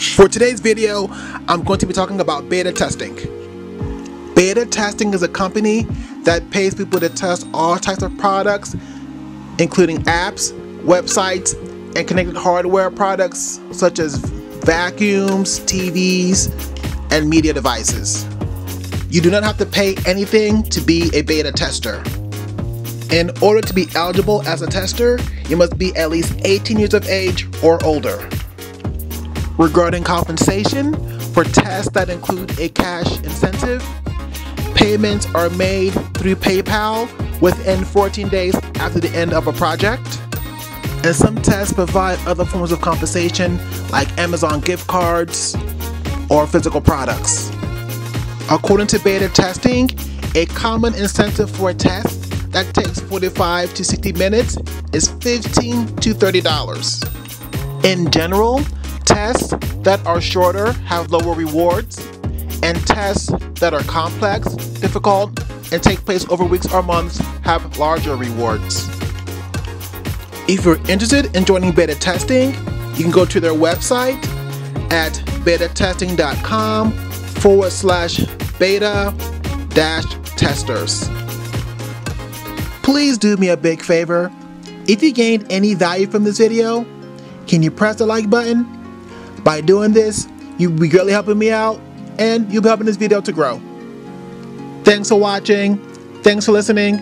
For today's video, I'm going to be talking about beta testing. Beta testing is a company that pays people to test all types of products, including apps, websites, and connected hardware products such as vacuums, TVs, and media devices. You do not have to pay anything to be a beta tester. In order to be eligible as a tester, you must be at least 18 years of age or older. Regarding compensation, for tests that include a cash incentive, payments are made through PayPal within 14 days after the end of a project. And some tests provide other forms of compensation like Amazon gift cards or physical products. According to beta testing, a common incentive for a test that takes 45 to 60 minutes is $15 to $30. In general, tests that are shorter have lower rewards, and tests that are complex, difficult, and take place over weeks or months have larger rewards. If you're interested in joining beta testing, you can go to their website at betatesting.com/beta-testers. Please do me a big favor. If you gained any value from this video, can you press the like button? By doing this, you'll be greatly helping me out, and you'll be helping this video to grow. Thanks for watching. Thanks for listening.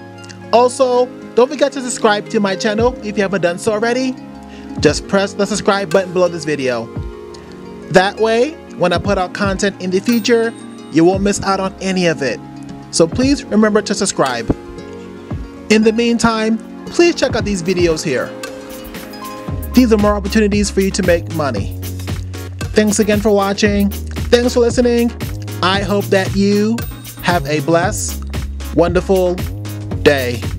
Also, don't forget to subscribe to my channel if you haven't done so already. Just press the subscribe button below this video. That way, when I put out content in the future, you won't miss out on any of it. So please remember to subscribe. In the meantime, please check out these videos here. These are more opportunities for you to make money. Thanks again for watching. Thanks for listening. I hope that you have a blessed, wonderful day.